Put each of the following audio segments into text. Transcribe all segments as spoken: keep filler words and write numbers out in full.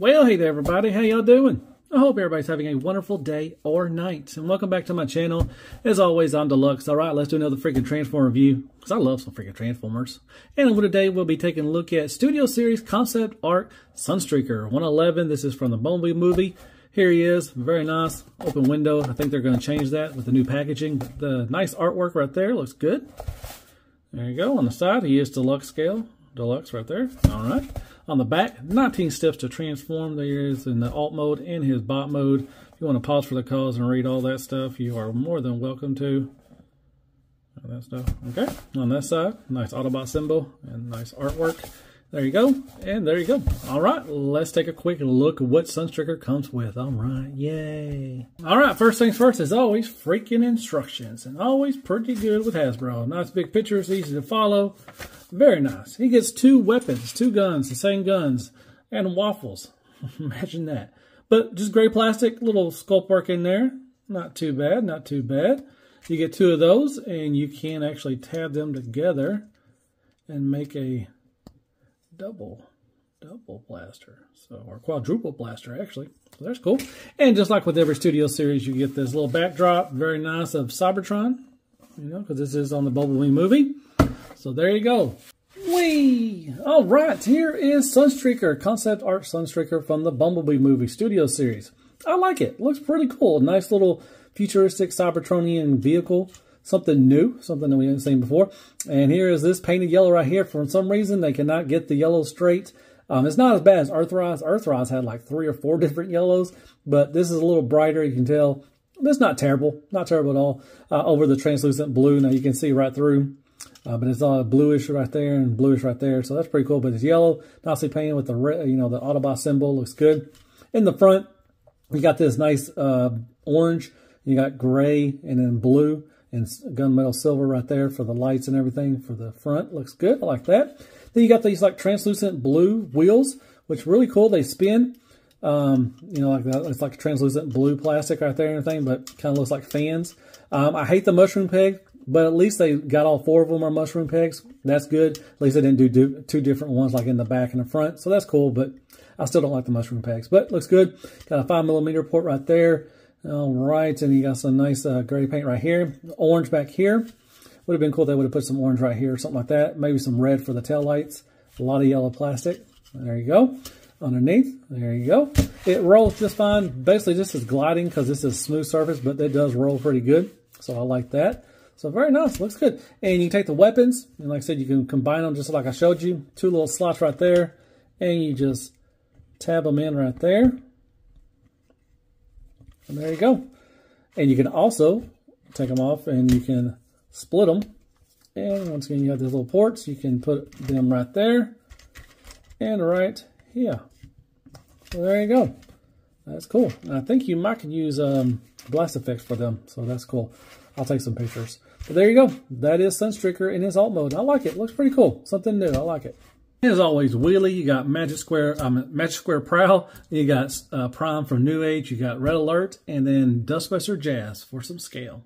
Well, hey there everybody, how y'all doing? I hope everybody's having a wonderful day or night, and welcome back to my channel. As always, I'm Deluxe. Alright, let's do another freaking Transformer review, because I love some freaking Transformers. And today we'll be taking a look at Studio Series Concept Art Sunstreaker one eleven. This is from the Bumblebee movie. Here he is, very nice, open window. I think they're going to change that with the new packaging. The nice artwork right there looks good. There you go, on the side he is Deluxe scale. Deluxe right there. Alright. On the back, nineteen steps to transform. There he is in the alt mode and his bot mode. If you want to pause for the cause and read all that stuff, you are more than welcome to. All that stuff. Okay. On that side, nice Autobot symbol and nice artwork. There you go. And there you go. All right. Let's take a quick look at what Sunstreaker comes with. All right. Yay. All right. First things first, as always, freaking instructions. And always pretty good with Hasbro. Nice big pictures, easy to follow. Very nice. He gets two weapons, two guns, the same guns, and waffles. Imagine that. But just gray plastic, little sculpt work in there. Not too bad, not too bad. You get two of those, and you can actually tab them together and make a double, double blaster. So, or quadruple blaster, actually. So that's cool. And just like with every Studio Series, you get this little backdrop, very nice, of Cybertron. You know, because this is on the Bumblebee movie. So there you go. Whee! All right, here is Sunstreaker, Concept Art Sunstreaker from the Bumblebee movie Studio Series. I like it. Looks pretty cool. Nice little futuristic Cybertronian vehicle. Something new, something that we haven't seen before. And here is this painted yellow right here. For some reason, they cannot get the yellow straight. Um, it's not as bad as Earthrise. Earthrise had like three or four different yellows, but this is a little brighter, you can tell. It's not terrible. Not terrible at all. Uh, over the translucent blue. Now you can see right through. Uh, but it's all bluish right there and bluish right there, so that's pretty cool. But it's yellow, nicely painted with the red, you know, the Autobot symbol. Looks good. In the front, you got this nice uh, orange. You got gray and then blue and gunmetal silver right there for the lights and everything for the front. Looks good. I like that. Then you got these like translucent blue wheels, which really cool. They spin. Um, you know, like that. It's like translucent blue plastic right there and everything, but kind of looks like fans. Um, I hate the mushroom peg. But at least they got all four of them are mushroom pegs. That's good. At least they didn't do, do two different ones like in the back and the front. So that's cool, but I still don't like the mushroom pegs. But looks good. Got a five millimeter port right there. All right, and you got some nice uh, gray paint right here. Orange back here. Would have been cool if they would have put some orange right here or something like that. Maybe some red for the taillights. A lot of yellow plastic. There you go. Underneath. There you go. It rolls just fine. Basically, this is gliding because this is a smooth surface, but it does roll pretty good. So I like that. So very nice, looks good. And you can take the weapons, and like I said, you can combine them just like I showed you. Two little slots right there, and you just tab them in right there. And there you go. And you can also take them off, and you can split them. And once again, you have these little ports. You can put them right there and right here. So there you go. That's cool. And I think you might could use um, blast effects for them, so that's cool. I'll take some pictures. But there you go. That is Sunstreaker in his alt mode. I like it. Looks pretty cool. Something new. I like it. As always, Wheelie. You got Magic Square, um, Magic Square Prowl. You got uh, Prime from New Age. You got Red Alert, and then Dustbuster Jazz for some scale.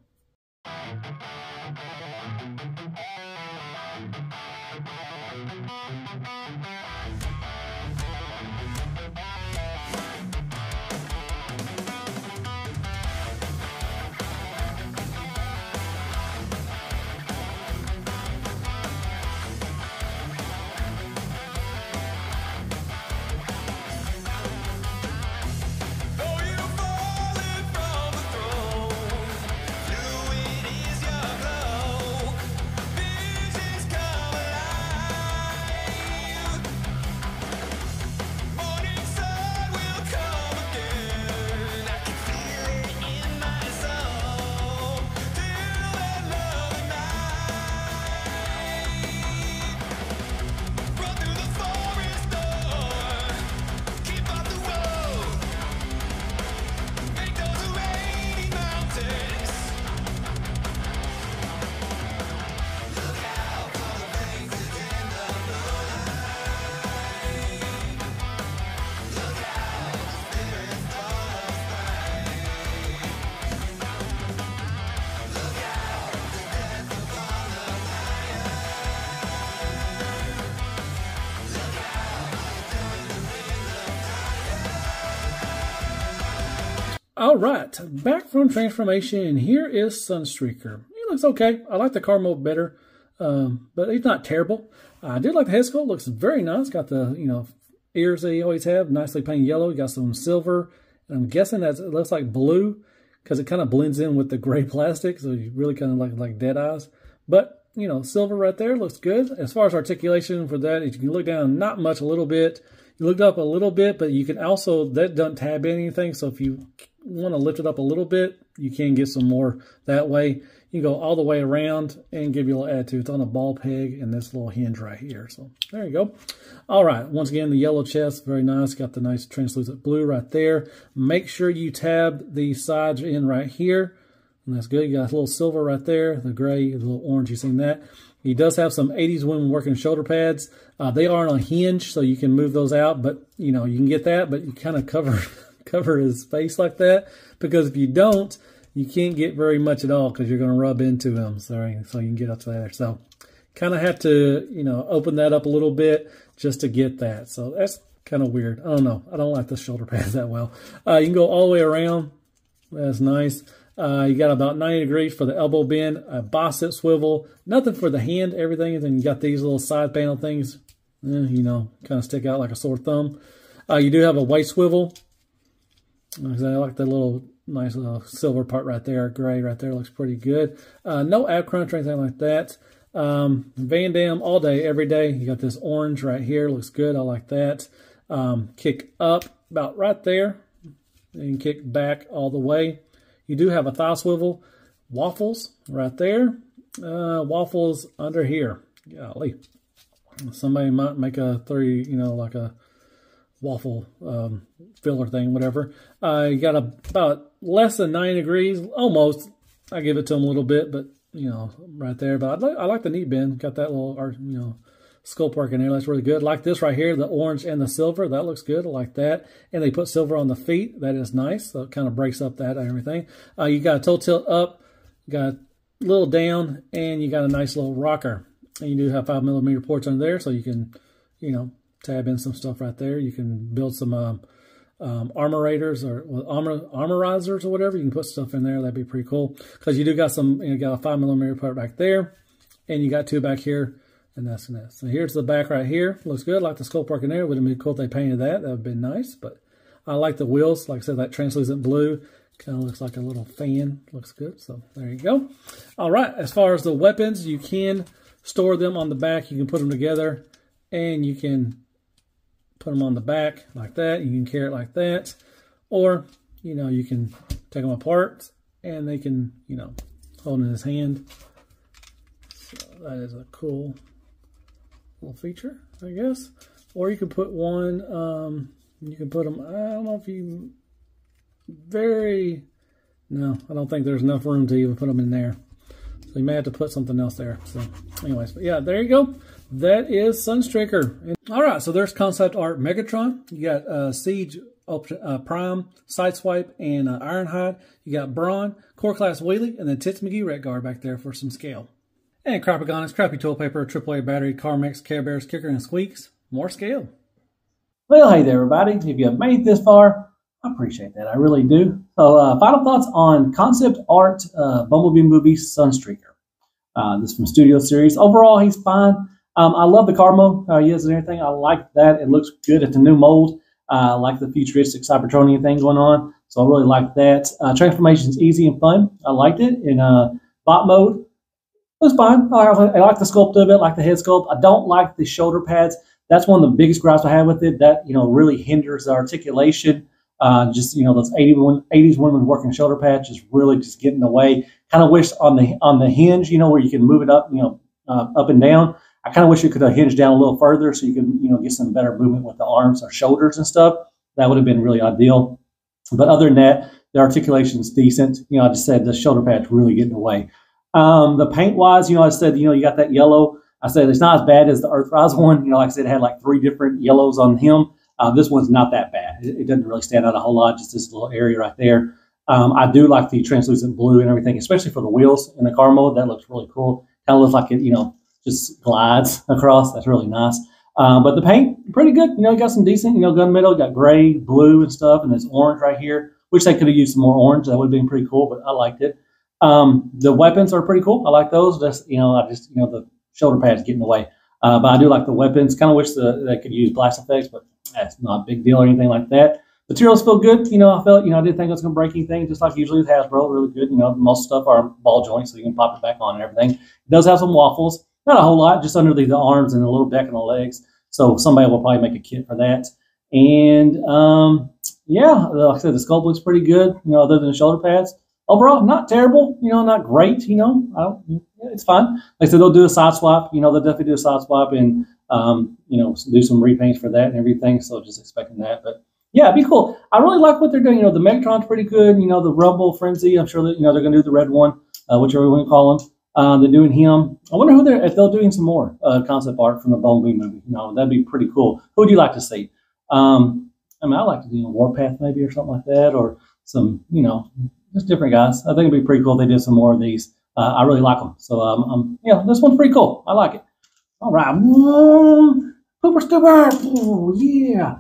All right, back from transformation, and here is Sunstreaker. He looks okay. I like the car mold better, um, but he's not terrible. I did like the head sculpt. Looks very nice. Got the, you know, ears that you always have, nicely painted yellow. You got some silver, and I'm guessing that it looks like blue because it kind of blends in with the gray plastic, so you really kind of like like dead eyes. But, you know, silver right there looks good. As far as articulation for that, you can look down not much, a little bit. You look up a little bit, but you can also, that doesn't tab anything, so if you want to lift it up a little bit, you can get some more that way. You can go all the way around and give you a little attitude. It's on a ball peg and this little hinge right here. So there you go. All right. Once again, the yellow chest, very nice. Got the nice translucent blue right there. Make sure you tab the sides in right here. And that's good. You got a little silver right there. The gray, the little orange, you've seen that. He does have some eighties women working shoulder pads. Uh, they are on a hinge, so you can move those out. But, you know, you can get that, but you kind of cover... cover his face like that, because if you don't, you can't get very much at all because you're going to rub into him. Sorry, so you can get up to there. So kind of have to, you know, open that up a little bit just to get that. So that's kind of weird. I don't know. I don't like the shoulder pads that well. Uh, you can go all the way around. That's nice. Uh, you got about ninety degrees for the elbow bend, a bicep swivel, nothing for the hand, everything. And then you got these little side panel things, eh, you know, kind of stick out like a sore thumb. Uh, you do have a waist swivel. I like that little nice little silver part right there, gray right there, looks pretty good. Uh, no ab crunch or anything like that. Um, Van Damme all day, every day. You got this orange right here, looks good. I like that. Um, kick up about right there, and kick back all the way. You do have a thigh swivel, waffles right there, uh, waffles under here. Golly, somebody might make a three, you know, like a waffle um, filler thing, whatever. Uh, you got a, about less than nine degrees, almost. I give it to him a little bit, but, you know, right there. But I like, I like the knee bend. Got that little, art, you know, sculpt work in there. That's really good. Like this right here, the orange and the silver. That looks good. I like that. And they put silver on the feet. That is nice. So it kind of breaks up that and everything. Uh, you got a toe tilt up, you got a little down, and you got a nice little rocker. And you do have five millimeter ports under there, so you can, you know, tab in some stuff right there. You can build some um, um, armorators or well, armor, armorizers or whatever. You can put stuff in there. That'd be pretty cool. Because you do got some, you know, got a five millimeter part back there, and you got two back here, and that's and that. So here's the back right here. Looks good. I like the sculpt work in there. Would have been cool if they painted that. That would have been nice. But I like the wheels. Like I said, that translucent blue kind of looks like a little fan. Looks good. So there you go. All right. As far as the weapons, you can store them on the back. You can put them together, and you can put them on the back like that. You can carry it like that, or, you know, you can take them apart and they can, you know, hold in his hand. So that is a cool little feature, I guess. Or you can put one, um, you can put them, I don't know if you, very, no, I don't think there's enough room to even put them in there. So you may have to put something else there. So anyways, but yeah, there you go. That is Sunstreaker. All right, so there's concept art Megatron. You got uh, Siege, uh, Prime, Sideswipe, and uh, Ironhide. You got Brawn, Core Class Wheelie, and then Tits McGee Red Guard back there for some scale. And Crapagonics, Crappy Toilet Paper, triple A Battery, Carmex, Care Bears, Kicker, and Squeaks. More scale. Well, hey there, everybody. If you have made it this far, I appreciate that. I really do. So, uh, final thoughts on concept art uh, Bumblebee movie Sunstreaker. Uh, this is from Studio Series. Overall, he's fine. Um, I love the car mode, uh, yes, and everything. I like that. It looks good at the new mold. Uh, I like the futuristic Cybertronian thing going on. So I really like that. Uh, transformation's easy and fun. I liked it. In uh, bot mode, it was fine. I, I like the sculpt of it. I like the head sculpt. I don't like the shoulder pads. That's one of the biggest gripes I have with it. That, you know, really hinders the articulation. Uh, just, you know, those eighties women working shoulder pads just really just get in the way. Kind of wish on the on the hinge, you know, where you can move it up, you know, uh, up and down. I kind of wish you could have hinged down a little further so you could, you know, get some better movement with the arms or shoulders and stuff. That would have been really ideal. But other than that, the articulation's decent. You know, I just said the shoulder pads really get in the way. Um, the paint-wise, you know, I said, you know, you got that yellow. I said it's not as bad as the Earthrise one. You know, like I said, it had like three different yellows on him. Uh, this one's not that bad. It, it doesn't really stand out a whole lot, just this little area right there. Um, I do like the translucent blue and everything, especially for the wheels in the car mode. That looks really cool. Kind of looks like it, you know, just glides across. That's really nice. Um, but the paint, pretty good. You know, you got some decent, you know, gunmetal. You got gray, blue, and stuff, and this orange right here. Wish they could have used some more orange. That would have been pretty cool, but I liked it. Um, the weapons are pretty cool. I like those. That's, you know, I just, you know, the shoulder pads get in the way. Uh, but I do like the weapons. Kind of wish the, they could use blast effects, but that's not a big deal or anything like that. Materials feel good. You know, I felt, you know, I didn't think it was going to break anything, just like usually with Hasbro. Really good. You know, most stuff are ball joints, so you can pop it back on and everything. It does have some waffles. Not a whole lot, just under the, the arms and a little back on the legs. So somebody will probably make a kit for that. And, um, yeah, like I said, the sculpt looks pretty good, you know, other than the shoulder pads. Overall, not terrible, you know, not great, you know, I don't, it's fine. Like I said, they'll do a side swap, you know, they'll definitely do a side swap and, um, you know, do some repaints for that and everything. So just expecting that, but yeah, it'd be cool. I really like what they're doing. You know, the Megatron's pretty good. You know, the Rumble, Frenzy, I'm sure that, you know, they're going to do the red one, uh, whichever we want to call them. Uh, they're doing him. I wonder who they're, if they're doing some more uh, concept art from the Bumblebee movie. You know, that'd be pretty cool. Who would you like to see? Um, I mean, I'd like to do a Warpath maybe or something like that, or some, you know, just different guys. I think it'd be pretty cool if they did some more of these. Uh, I really like them. So, um, um, yeah, this one's pretty cool. I like it. All right. Boom, pooper scooper. Oh, yeah.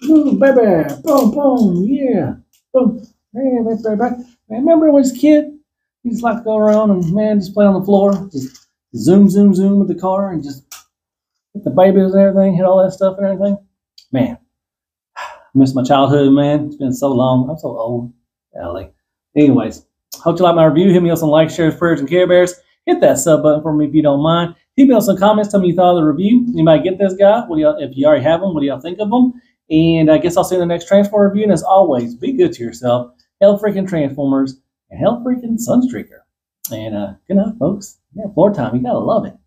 Boom, baby. Boom, boom. Yeah. Boom. Hey, baby. Remember when I was a kid? You just like to go around and, man, just play on the floor. Just zoom, zoom, zoom with the car and just hit the babies and everything, hit all that stuff and everything. Man, I miss my childhood, man. It's been so long. I'm so old. Golly. Anyways, hope you like my review. Hit me up some likes, shares, prayers, and Care Bears. Hit that sub button for me if you don't mind. Hit me up some comments. Tell me you thought of the review. You might get this guy. What do y'all, if you already have him, what do y'all think of him? And I guess I'll see you in the next Transformer review. And as always, be good to yourself. Hell freaking Transformers. And hell freaking Sunstreaker. And uh, good night, folks. Yeah, floor time. You gotta love it.